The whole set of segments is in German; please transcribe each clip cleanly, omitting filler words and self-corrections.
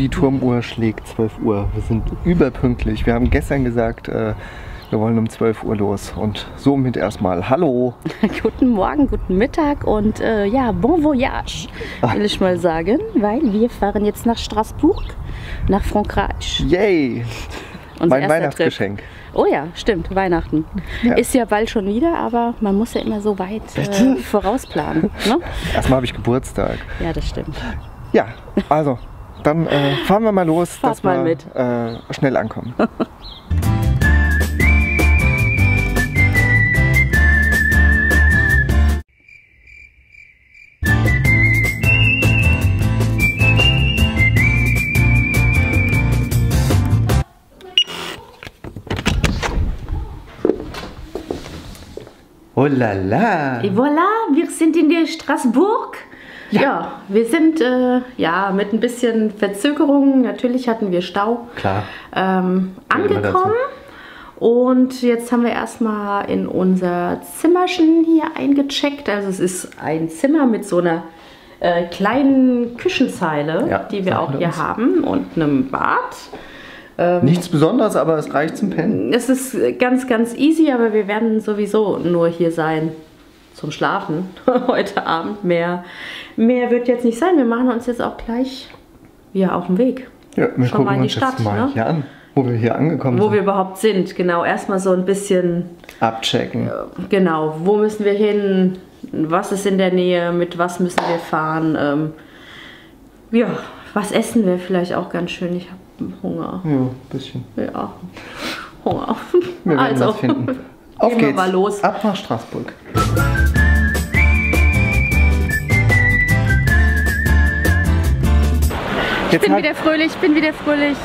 die Turmuhr schlägt 12 Uhr. Wir sind überpünktlich. Wir haben gestern gesagt, wir wollen um 12 Uhr los und somit erstmal hallo. Guten Morgen, guten Mittag und ja, bon voyage, will ich mal sagen, weil wir fahren jetzt nach Straßburg, nach Frankreich. Yay! Unser mein Weihnachtsgeschenk. Trip. Oh ja, stimmt, Weihnachten. Ja. Ist ja bald schon wieder, aber man muss ja immer so weit vorausplanen. Ne? Erstmal habe ich Geburtstag. Ja, das stimmt. Ja, also, dann fahren wir mal los, dass wir mit. Schnell ankommen. Oh la la. Et voilà, wir sind in der Straßburg. Ja. Wir sind ja, mit ein bisschen Verzögerung, natürlich hatten wir Stau, klar. Angekommen. Und jetzt haben wir erstmal in unser Zimmerchen hier eingecheckt. Also es ist ein Zimmer mit so einer kleinen Küchenzeile, ja, die wir auch hier haben und einem Bad. Nichts Besonderes, aber es reicht zum Pennen. Es ist ganz, ganz easy, aber wir werden sowieso nur hier sein zum Schlafen heute Abend. Mehr wird jetzt nicht sein. Wir machen uns jetzt auch gleich wieder auf den Weg. Ja, wir schon gucken mal in die uns Stadt, jetzt mal ne? hier an, wo wir hier angekommen sind. Wo wir überhaupt sind, genau. Erstmal so ein bisschen abchecken. Genau, wo müssen wir hin, was ist in der Nähe, mit was müssen wir fahren. Ja, was essen wir vielleicht auch ganz schön. Ich habe Hunger. Ja, ein bisschen. Ja, Hunger. Wir werden also, was finden. Auf geht's. Mal los. Ab nach Straßburg. Ich bin wieder fröhlich.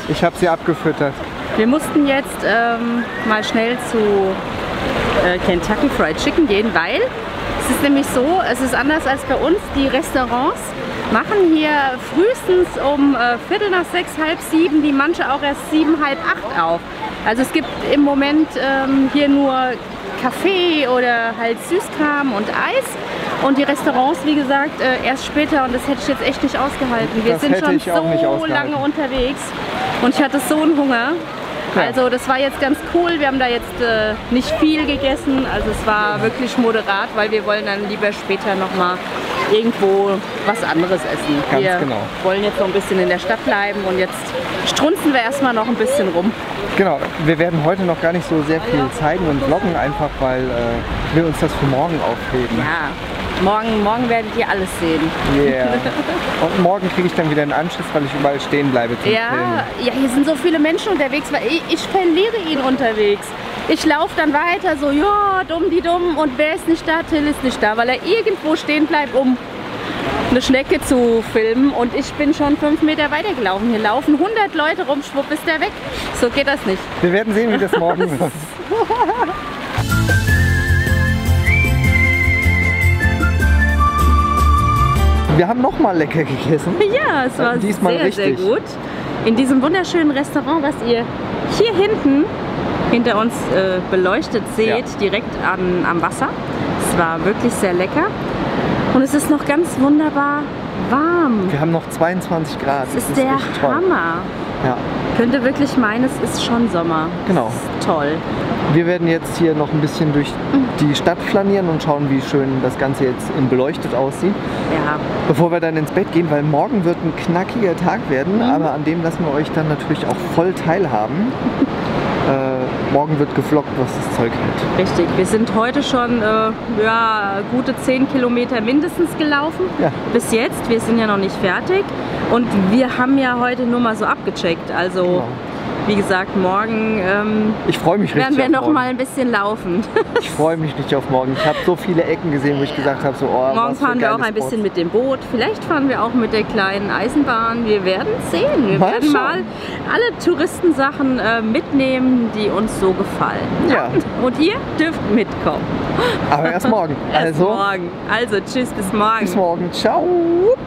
Ich habe sie abgefüttert. Wir mussten jetzt mal schnell zu Kentucky Fried Chicken gehen, weil es ist nämlich so, es ist anders als bei uns, die Restaurants machen hier frühestens um 5:45, 6:30 die manche auch erst 7, halb 8 auf. Also es gibt im Moment hier nur Kaffee oder halt Süßkram und Eis und die Restaurants, wie gesagt, erst später und das hätte ich jetzt echt nicht ausgehalten. Wir sind schon so lange unterwegs und ich hatte so einen Hunger. Ja. Also das war jetzt ganz cool, wir haben da jetzt nicht viel gegessen, also es war wirklich moderat, weil wir wollen dann lieber später nochmal irgendwo was anderes essen. Ganz genau. Wir wollen jetzt noch ein bisschen in der Stadt bleiben und jetzt strunzen wir erstmal noch ein bisschen rum. Genau, wir werden heute noch gar nicht so sehr viel zeigen und vloggen, einfach weil wir uns das für morgen aufheben. Ja. Morgen werdet ihr alles sehen. Yeah. Und morgen kriege ich dann wieder einen Anschiss, weil ich überall stehen bleibe zum Filmen. Ja, hier sind so viele Menschen unterwegs, weil ich verliere ihn unterwegs. Ich laufe dann weiter so, ja, dumm die dumm und wer ist nicht da? Till ist nicht da, weil er irgendwo stehen bleibt, um eine Schnecke zu filmen und ich bin schon 5 Meter weitergelaufen. Hier laufen 100 Leute rum, schwupp ist der weg. So geht das nicht. Wir werden sehen, wie das morgen wird. Wir haben nochmal lecker gegessen. Ja, es war sehr, sehr gut. In diesem wunderschönen Restaurant, was ihr hier hinten hinter uns beleuchtet seht, direkt am Wasser. Es war wirklich sehr lecker. Und es ist noch ganz wunderbar warm. Wir haben noch 22 Grad. Das ist der Hammer. Ja. Könnte wirklich meinen, es ist schon Sommer. Genau. Das ist toll. Wir werden jetzt hier noch ein bisschen durch die Stadt flanieren und schauen, wie schön das Ganze jetzt beleuchtet aussieht. Ja. Bevor wir dann ins Bett gehen, weil morgen wird ein knackiger Tag werden, aber an dem lassen wir euch dann natürlich auch voll teilhaben. Morgen wird gevloggt, was das Zeug hält. Richtig, wir sind heute schon ja, gute 10 Kilometer mindestens gelaufen. Ja. Bis jetzt, wir sind ja noch nicht fertig. Und wir haben ja heute nur mal so abgecheckt. Also, wie gesagt, morgen ich freue mich werden wir noch mal ein bisschen laufen. Ich freue mich nicht auf morgen. Ich habe so viele Ecken gesehen, wo ich gesagt habe, so, oh, morgen fahren wir auch ein bisschen mit dem Boot. Vielleicht fahren wir auch mit der kleinen Eisenbahn. Wir werden sehen. Wir werden mal alle Touristensachen mitnehmen, die uns so gefallen. Ja. Und ihr dürft mitkommen. Aber erst morgen. Also, tschüss, bis morgen. Bis morgen. Ciao.